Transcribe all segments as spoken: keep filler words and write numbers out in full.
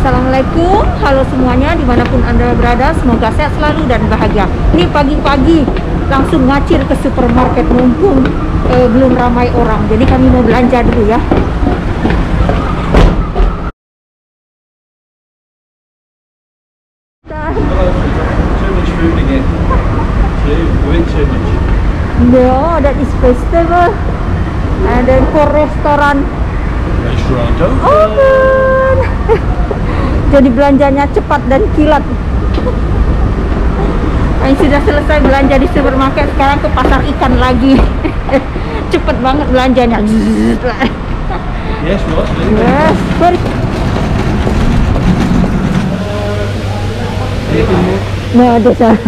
Assalamualaikum, halo semuanya dimanapun Anda berada, semoga sehat selalu dan bahagia. Ini pagi-pagi langsung ngacir ke supermarket mumpung eh, belum ramai orang, jadi kami mau belanja dulu ya. No, that is festival and then for restaurant. Restaurant open. Jadi belanjanya cepat dan kilat. Nah, sudah selesai belanja di supermarket, sekarang ke pasar ikan lagi. Cepat banget belanjanya. Yes, boss. Yes, sorry. Nah, ada salah.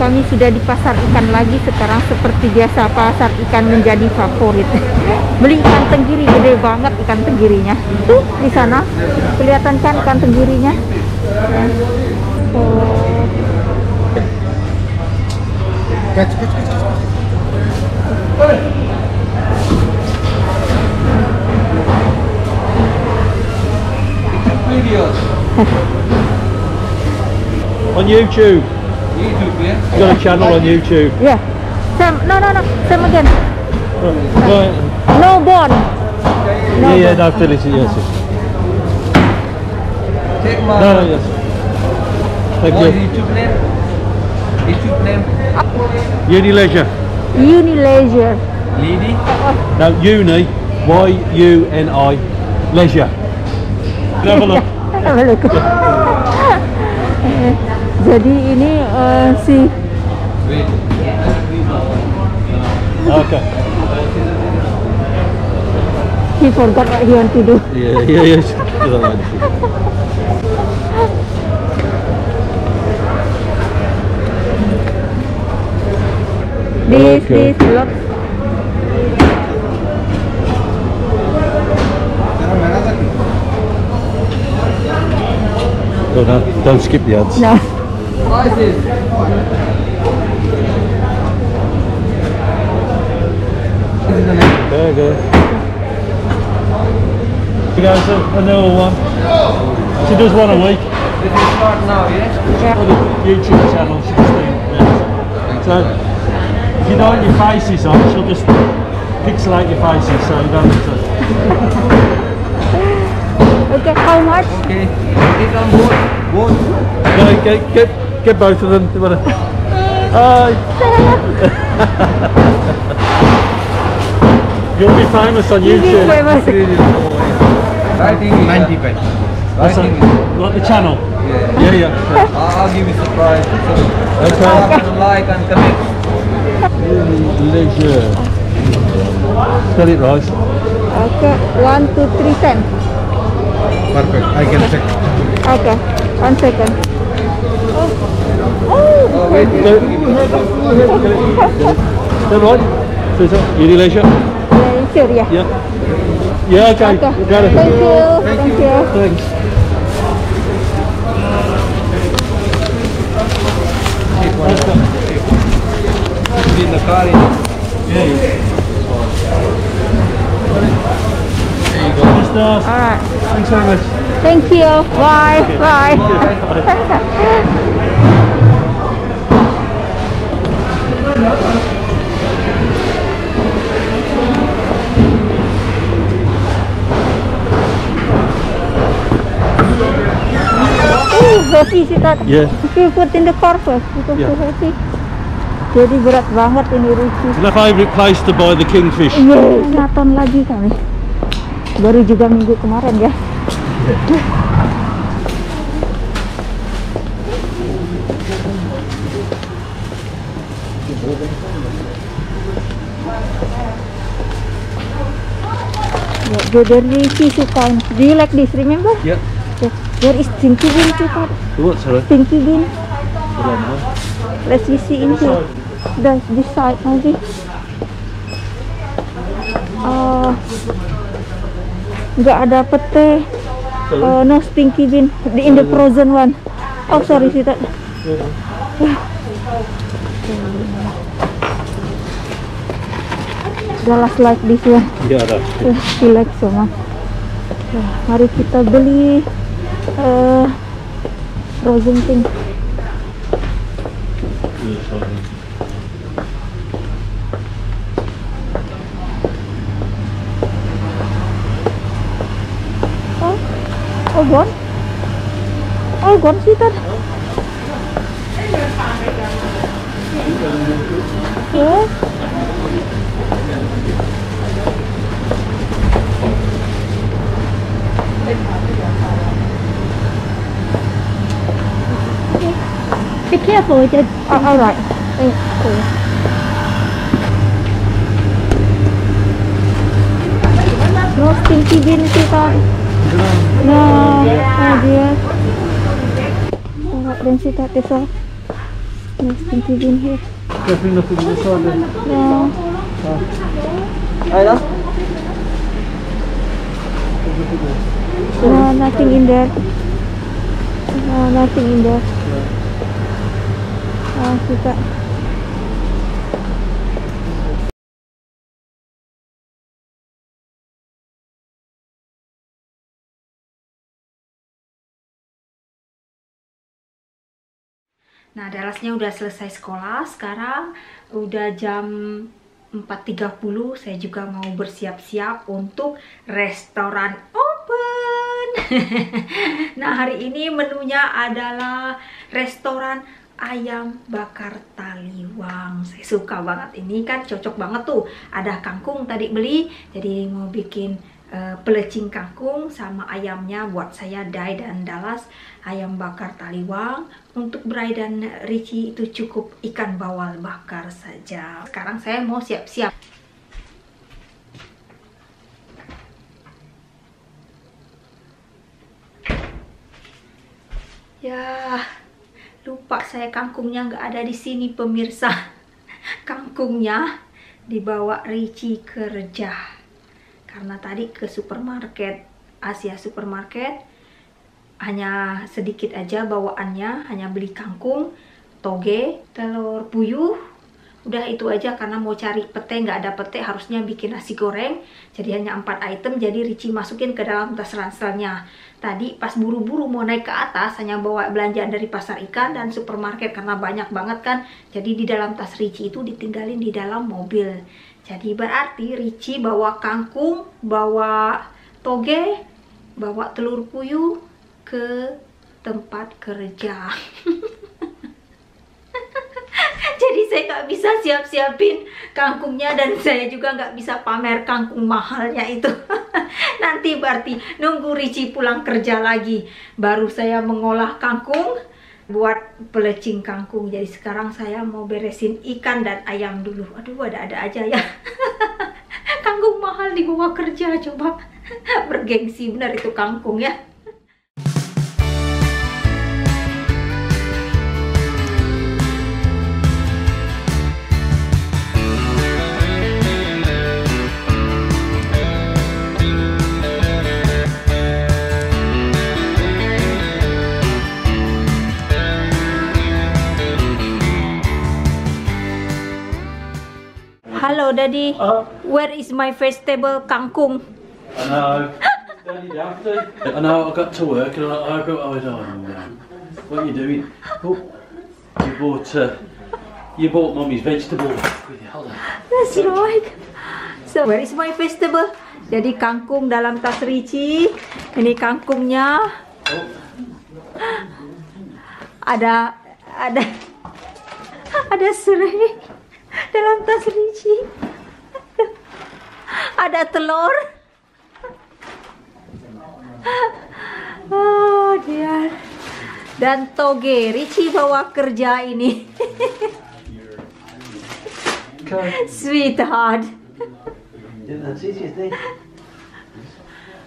Kami sudah di pasar ikan lagi sekarang. Seperti biasa, pasar ikan menjadi favorit. Beli ikan tenggiri, gede banget ikan tenggirinya. Tuh di sana kelihatan kan ikan tenggirinya. Oh. On YouTube. YouTube, yeah. Got a channel on YouTube. Yeah. Sam, no, no, no. Sam again. No, no bond. No yeah, yeah. Bond. No, Philly. Yes. Take my. No, no, yes. Thank you. YouTube name. YouTube name. Uni Leisure. Uni Leisure. Lady. No, Uni. Y U N I. Leisure. Have a look. Have a look. Yeah. Jadi ini uh, si okay. He forgot what he wanted to do. Yeah, yeah, yeah. This, okay. This, look. No, no, don't skip the ads. No. What is this? There you go. You guys have another one. She does one a week. Did you start now, yes? Yeah. YouTube channel, she's doing. Yeah. So, if you don't have your faces on, she'll just pixelate your faces so you don't have to. Okay, how much? Okay, get on board. Board. No, get, get. Get both of them. Do you want to? Hi. You'll be famous on YouTube. ninety pence. That's on, like the channel. Yeah, yeah. Yeah. I'll give you a surprise. Okay. Like and comment. Leisure. Spell it right. Okay. One, two, three, ten. Perfect. I can check. Okay. One second. Oh, wait, wait, wait, wait. Uni Leisure? Leisure, yeah. Yeah, yeah, okay. Okay. Got it. Thank you. Thank you. Thanks. In the car, yeah. There you go. All right. Thanks very much. Thank you. Bye. Okay. Bye. Bye. Roti sih tak, put in the car first. Yeah. Jadi berat banget ini Ruci. My favorite place to buy the kingfish. Yes, naton lagi kami. Baru juga minggu kemarin ya. Yeah. Yeah, very fishy kind. Do you like this? Remember? Yeah. Where is Tinky Bean? What, sorry? Tinky Bean. Let's see into the this side maybe. Uh, nggak ada pete. Uh, no Tinky Bean. The, in the frozen one. Oh sorry, kita. galas like this ya. Iya, ada. Select semua. Nah, mari kita beli uh, frozen thing. Oh, oh bon, oh bon sih tadi. Oh. Be careful, Judge. Oh, all right. Thanks. Cool. No stinky beans, kita. No, oh dear. Alright, then she got this off. No stinky beans here. No. No, nothing in there. No, nothing in there. Oh, kita nah, Dallasnya udah selesai sekolah. Sekarang udah jam empat tiga puluh. Saya juga mau bersiap-siap untuk restoran open. Nah, hari ini menunya adalah restoran ayam bakar taliwang. Saya suka banget, ini kan cocok banget tuh. Ada kangkung tadi beli, jadi mau bikin uh, pelecing kangkung sama ayamnya buat saya, Dai dan Dallas. Ayam bakar taliwang untuk Bray dan Richie itu cukup ikan bawal bakar saja. Sekarang saya mau siap-siap. Ya, lupa saya kangkungnya nggak ada di sini pemirsa. Kangkungnya dibawa Richie kerja karena tadi ke supermarket Asia supermarket hanya sedikit aja bawaannya, hanya beli kangkung, toge, telur puyuh, udah itu aja karena mau cari pete nggak ada pete, harusnya bikin nasi goreng. Jadi hanya empat item, jadi Richie masukin ke dalam tas ranselnya. Tadi pas buru-buru mau naik ke atas hanya bawa belanjaan dari pasar ikan dan supermarket karena banyak banget kan. Jadi di dalam tas Richie itu ditinggalin di dalam mobil. Jadi berarti Richie bawa kangkung, bawa toge, bawa telur puyuh ke tempat kerja. Jadi saya nggak bisa siap-siapin kangkungnya dan saya juga nggak bisa pamer kangkung mahalnya itu. Nanti berarti nunggu Richie pulang kerja lagi baru saya mengolah kangkung buat pelecing kangkung. Jadi sekarang saya mau beresin ikan dan ayam dulu. Aduh, ada-ada aja ya. Kangkung mahal dibawa kerja, coba. Bergengsi benar itu kangkung ya. Hello, Daddy. Uh, Where is my vegetable kangkung? I know. Daddy, Daddy. I know. I got to work and I got. I don't know. What are you doing? Oh, you bought. Uh, you bought Mummy's vegetable. That's right. So where is my vegetable? Jadi kangkung dalam tas Richie. Ini kangkungnya. Oh. Ada, ada, ada serai. Dalam tas Richie ada telur. Oh dia. Dan toge Richie bawa kerja ini. Sweetheart.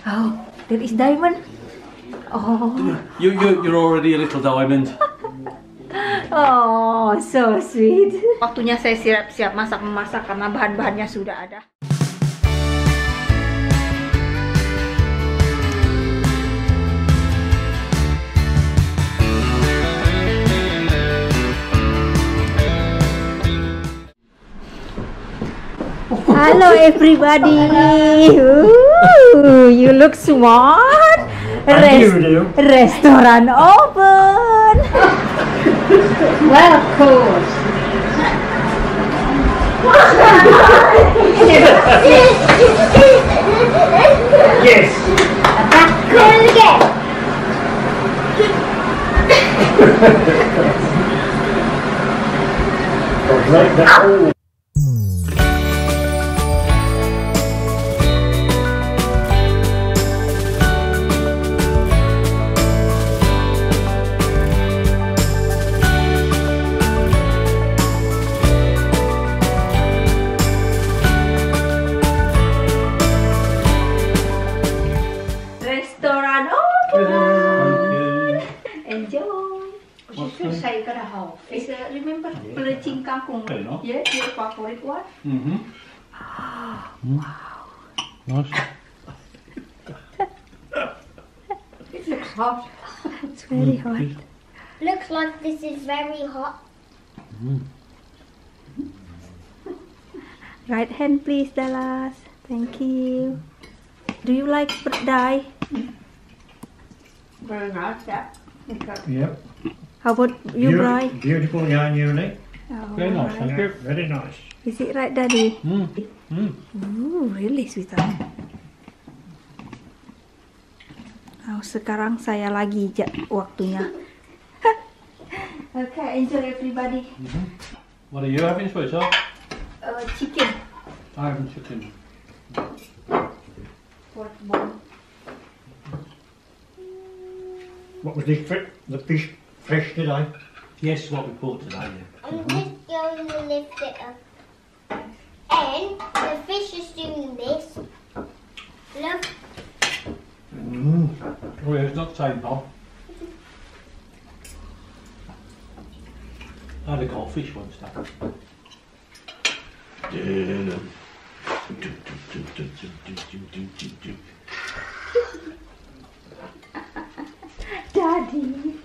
Oh, there is diamond. Oh. You you you're already a little diamond. Oh, so sweet. Waktunya saya siap-siap masak-memasak karena bahan-bahannya sudah ada. Oh, Hello everybody. Ooh, you look smart. Rest restaurant open. Well, of course. Yes. Yes. Is uh, remember pelecing kangkung? No? Yeah, your favorite one. Mm-hmm. Ah, wow. Nice. It looks hot. It's very hot. Looks like this is very hot. Mm. Right hand, please, Dallas. Thank you. Do you like berdai? Very nice, yeah. Yep. How about you, Beauty, Bri? Beautiful yarn unit. Oh, very nice, right. Thank you. Very nice. Is it right, Daddy? Mm. Mm. Ooh, really, sweetheart. Oh, sekarang saya lagi waktunya. Okay, enjoy everybody. Mm-hmm. What are you having, sweetheart? Uh, chicken. I have chicken. Pork bone. What was the fish? The fish. Fresh today? Yes, what we bought today. Yeah. I'm just going to lift it up. And the fish is doing this. Look. Mm. Oh, yeah, it's not the same, Bob. I had a goldfish once, Dad. Daddy.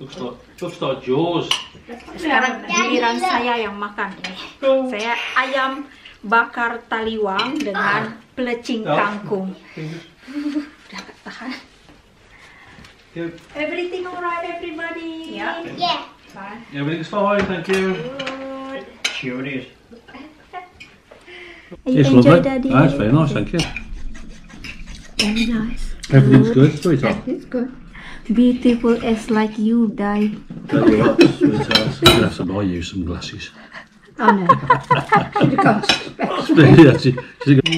Looks like, looks like yours. Sekarang giliran saya yang makan nih. Saya ayam bakar taliwang dengan pelecing kangkung. Udah gak tahan. Everything alright, everybody? Yeah. Yeah. Fine. Everything's fine. Thank you. Good. Sure it is. It's lovely. That's very nice. Thank you. Very nice. Everything's good, sweetheart. It's good. Beautiful as like you, Di. Tell you what, sweetheart, I'm going to have to buy you some glasses. Oh no. She's got special. She's got...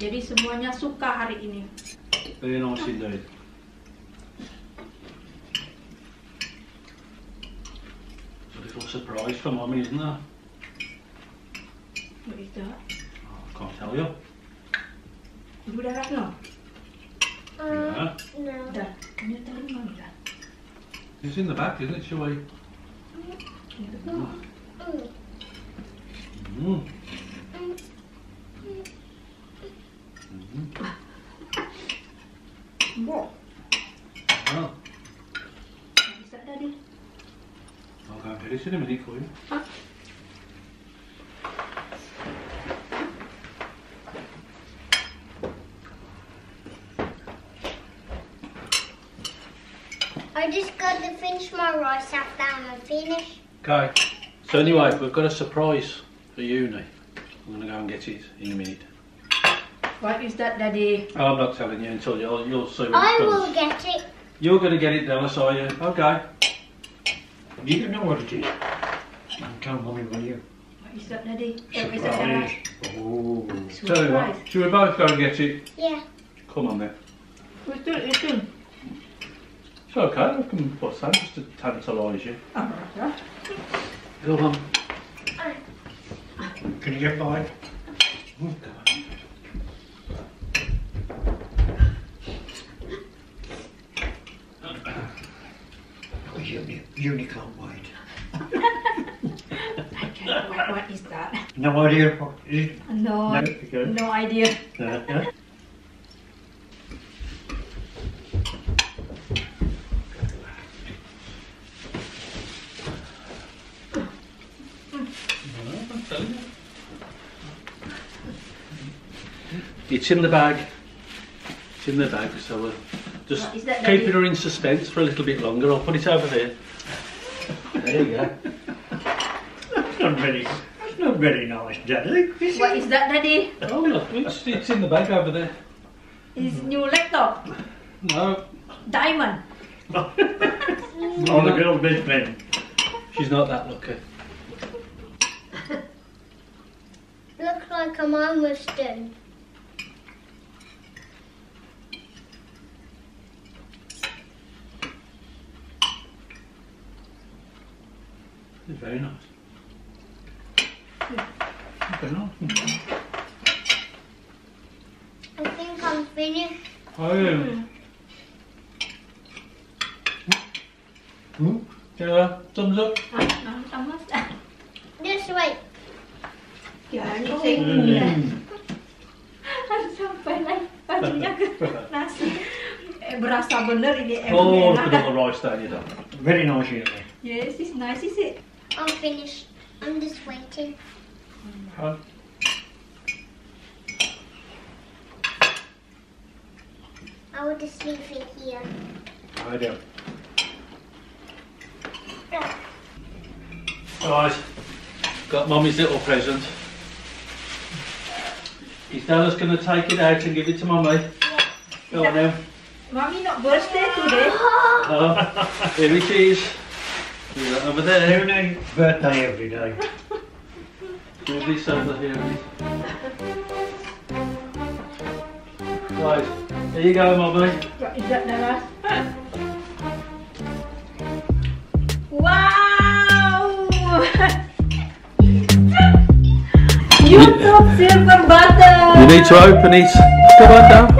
Jadi semuanya suka hari ini. Very nice indeed. It's a little surprise for Mommy, isn't there? What is that? Oh, I can't tell you. Ibu darah no? Uh, no. Dah. Ini tadi mana dah? It's in the back, isn't it? Shall we? No. Mm. Mm. Bo. Ah. Bisa tadi. I'll go and get this in a minute for you. Ah. I just got to finish my rice after I'm finished. Okay, so anyway, we've got a surprise for Uni. I'm going to go and get it in a minute. What is that, Daddy? Oh, I'm not telling you until you'll, you'll see what I comes. Will get it. You're going to get it, Dallas, are you? Okay. You don't know what it is. I'm telling Mommy, will you? What is that, Daddy? Surprise. Surprise. Oh. Surprise. Tell you what, should we both go and get it? Yeah. Come on then. We'll do it soon. It's okay, I can put that just to tantalise you. Oh, yeah. Go on. Can you get mine? Oh, God. Oh, Uni, Uni can't wait. I can't wait. What is that? No idea. No, no, okay. No idea. No, no. It's in the bag. It's in the bag, so we're just keeping her in suspense for a little bit longer. I'll put it over there. There you go. That's not very, that's not very nice, Daddy. Is what it? Is that, Daddy? Oh, look, it's, it's in the bag over there. Is mm-hmm. New laptop? No. Diamond? Oh, the girl's best friend. She's not that lucky. Looks like a mum was done. Very nice. Very nice. I think I'm finished. Oh, yeah. Hmm? Yeah, thumbs up. No, thumbs up. This way. You're only thinking. Sampai lah, pancinya nasi. Berasa bener ini. Oh, the rice tadi dah. Very nice here. Yes, it's nice, is it? I'm finished. I'm just waiting. Huh? I will just leave it here. I do. Guys, right. Got Mummy's little present. Is Dana's going to take it out and give it to Mummy? Yeah. Go on now. Mummy not birthday today. Oh, here it is. Do that over there. Who knew birthday every day? Do this over here. Guys, right. There you go, Mummy. What is that, Dana? Wow! YouTube silver button! You need to open it. Come on now.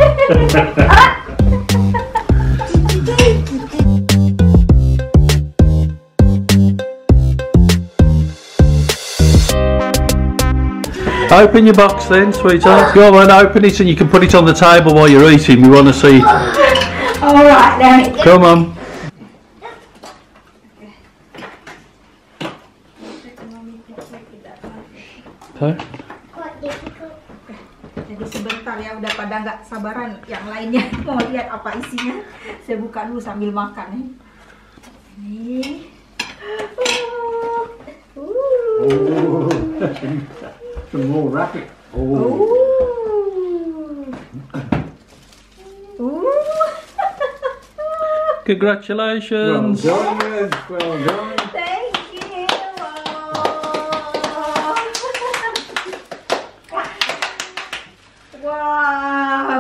Open your box then, sweetheart. Go on, open it and you can put it on the table while you're eating. We want to see it. Alright then. Come on. Okay. Jadi sebentar ya, udah pada nggak sabaran yang lainnya. Mau lihat apa isinya. Saya buka dulu sambil makan. Ini. Some more racket. Oh. Ooh. Ooh. Congratulations. Well done, well done. Thank you. Wow. Wow.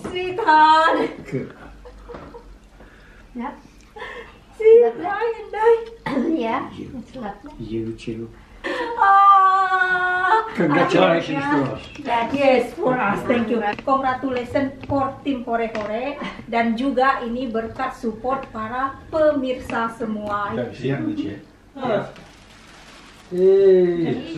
Sweetheart. Good. Yeah. See you and yeah. It's lovely. You too. Oh, congratulations for us. Yes, for us. Thank you. Congratulations for tim hore-hore dan juga ini berkat support para pemirsa semua. Jadi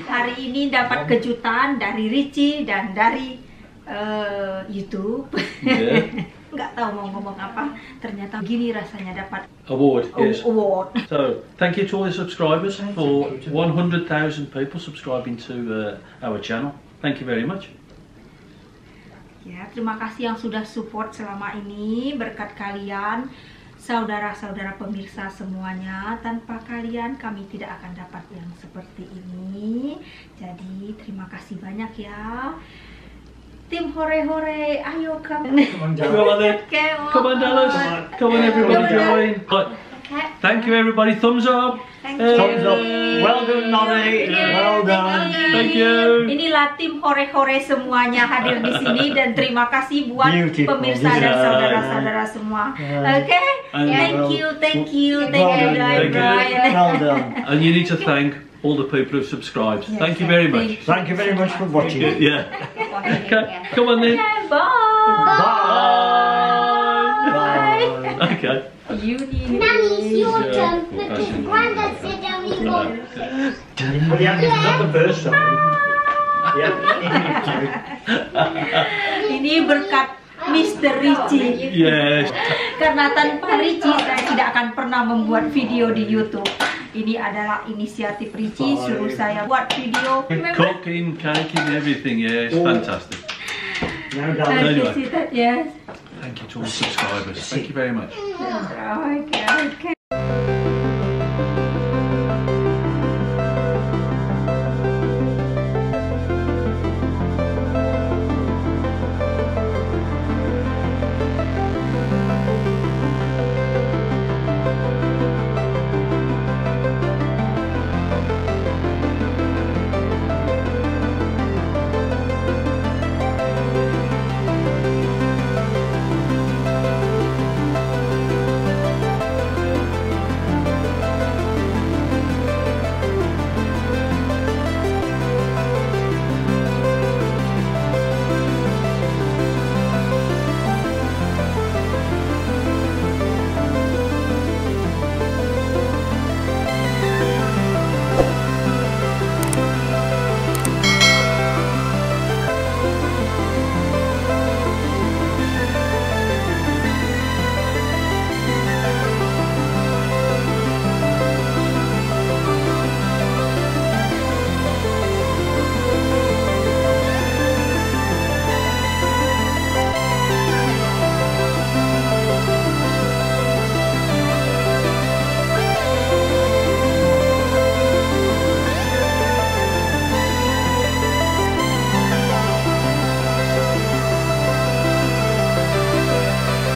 hari ini dapat kejutan dari Ricci dan dari uh, YouTube. Yeah. Nggak tahu mau ngomong apa, ternyata gini rasanya dapat award. Yes. Award. So, thank you to all the subscribers for one hundred thousand people subscribing to uh, our channel. Thank you very much. Ya, terima kasih yang sudah support selama ini. Berkat kalian, saudara-saudara pemirsa semuanya, tanpa kalian kami tidak akan dapat yang seperti ini. Jadi, terima kasih banyak ya. Tim hore-hore, ayo come. Come on, Dallas. Come on, Dallas. Come on, everybody, join. But thank you, everybody. Thumbs up. Thank hey. You. Thumbs up. Well done, Nani. Well done. Thank you. Inilah tim hore-hore semuanya hadir di sini dan terima kasih buat beautiful pemirsa dan saudara-saudara semua. Oke. Okay? Thank you, thank you, thank you, Brian. Well done. And you need to thank all the people who've subscribed. Yes, thank you very much. Thank you very much for watching. Yeah. Okay. Come on then. Okay, bye. Bye. Bye. Bye. Okay. You need Nanny's your turn. Because Granddad said that we go. Well, yeah, it's not the first time. Yeah. Ini berkat Mister Ricci. Yes. Karena tanpa Ricci saya tidak akan pernah membuat video di YouTube. Ini adalah inisiatif Ricci, suruh saya buat video. Cooking, caking, everything, yeah, it's fantastic. No, no. Anyway, thank you to all subscribers. Thank you very much. Okay, okay.